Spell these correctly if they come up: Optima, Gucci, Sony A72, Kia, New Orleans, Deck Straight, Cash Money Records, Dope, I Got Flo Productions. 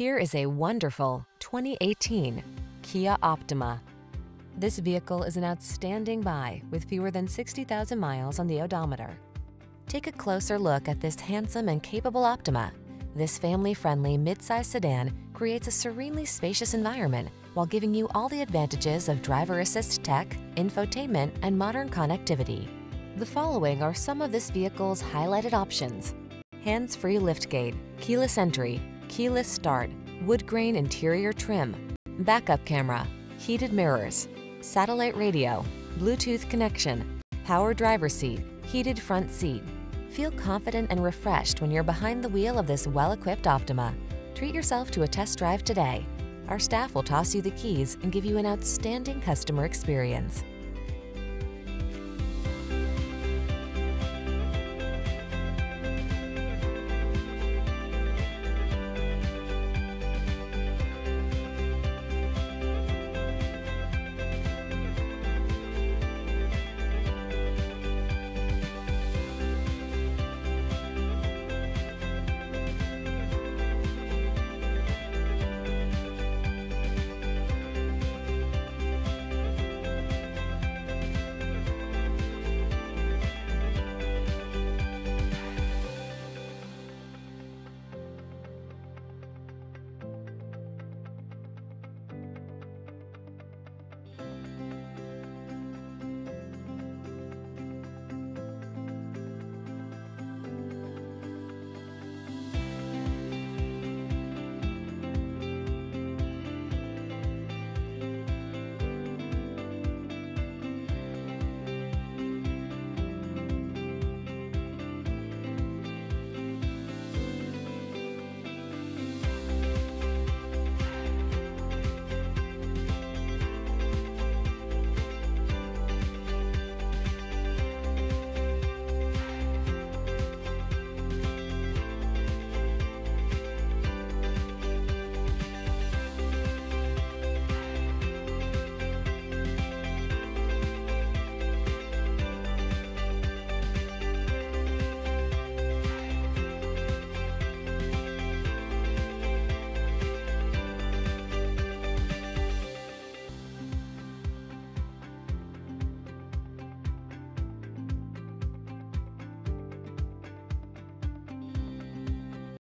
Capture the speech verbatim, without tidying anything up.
Here is a wonderful twenty eighteen Kia Optima. This vehicle is an outstanding buy with fewer than sixty thousand miles on the odometer. Take a closer look at this handsome and capable Optima. This family-friendly midsize sedan creates a serenely spacious environment while giving you all the advantages of driver assist tech, infotainment, and modern connectivity. The following are some of this vehicle's highlighted options: hands-free liftgate, keyless entry, keyless start, wood grain interior trim, backup camera, heated mirrors, satellite radio, Bluetooth connection, power driver seat, heated front seat. Feel confident and refreshed when you're behind the wheel of this well-equipped Optima. Treat yourself to a test drive today. Our staff will toss you the keys and give you an outstanding customer experience.